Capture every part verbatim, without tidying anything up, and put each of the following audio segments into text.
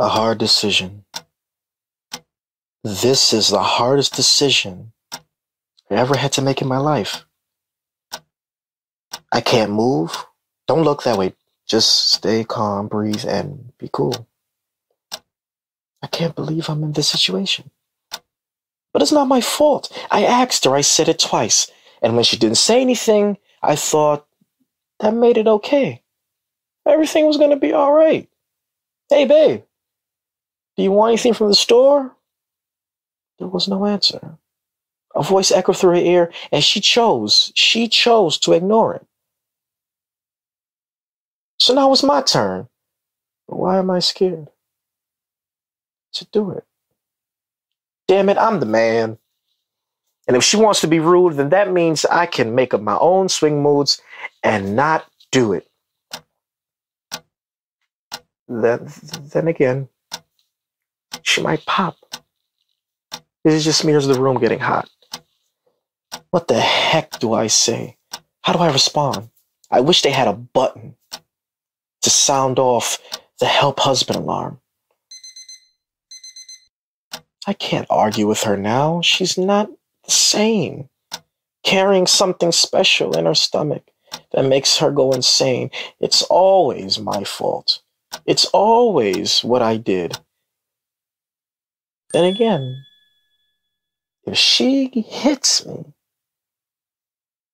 a hard decision. This is the hardest decision I ever had to make in my life. I can't move. Don't look that way. Just stay calm, breathe, and be cool. I can't believe I'm in this situation. But it's not my fault. I asked her. I said it twice. And when she didn't say anything, I thought that made it okay. Everything was going to be all right. Hey, babe, do you want anything from the store? There was no answer. A voice echoed through her ear, and she chose, she chose to ignore it. So now it's my turn. But why am I scared to do it? Damn it, I'm the man. And if she wants to be rude, then that means I can make up my own swing moods and not do it. Then, then again, she might pop. This is just me. Here's the room getting hot. What the heck do I say? How do I respond? I wish they had a button to sound off the help husband alarm. I can't argue with her now. She's not the same. Carrying something special in her stomach that makes her go insane. It's always my fault. It's always what I did. Then again, if she hits me,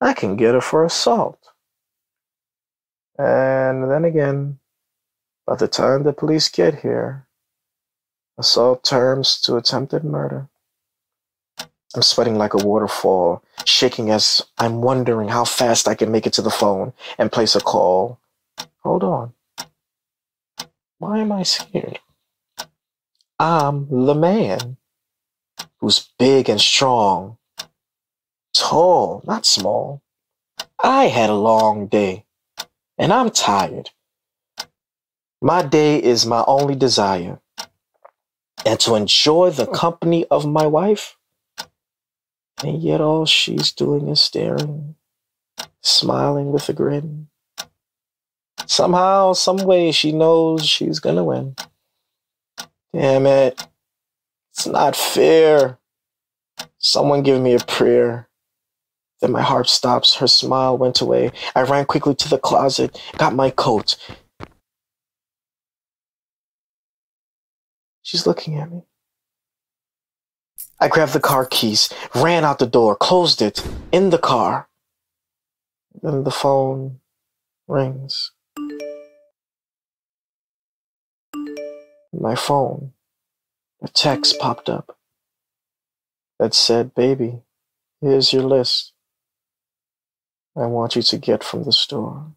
I can get her for assault. And then again, by the time the police get here, assault turns to attempted murder. I'm sweating like a waterfall, shaking as I'm wondering how fast I can make it to the phone and place a call. Hold on. Why am I scared? I'm the man who's big and strong, tall, not small. I had a long day, and I'm tired. My day is my only desire, and to enjoy the company of my wife. And yet all she's doing is staring, smiling with a grin. Somehow, some way, she knows she's gonna win. Damn it. It's not fair. Someone give me a prayer. Then my heart stops. Her smile went away. I ran quickly to the closet, got my coat. She's looking at me. I grabbed the car keys, ran out the door, closed it in the car. Then the phone rings. My phone, a text popped up that said, "Baby, here's your list. I want you to get from the store."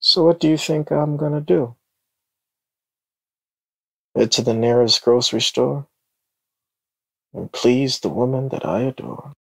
So what do you think I'm gonna do? Head to the nearest grocery store and please the woman that I adore.